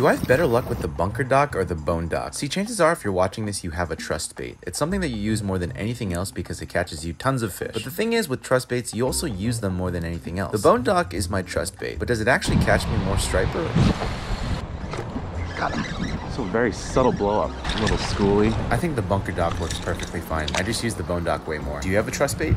Do I have better luck with the Bunker Doc or the Bone Doc? See, chances are if you're watching this, you have a trust bait. It's something that you use more than anything else because it catches you tons of fish. But the thing is, with trust baits, you also use them more than anything else. The Bone Doc is my trust bait, but does it actually catch me more striper? Got him. A very subtle blow up, a little schooly. I think the Bunker Doc works perfectly fine. I just use the Bone Doc way more. Do you have a trust bait?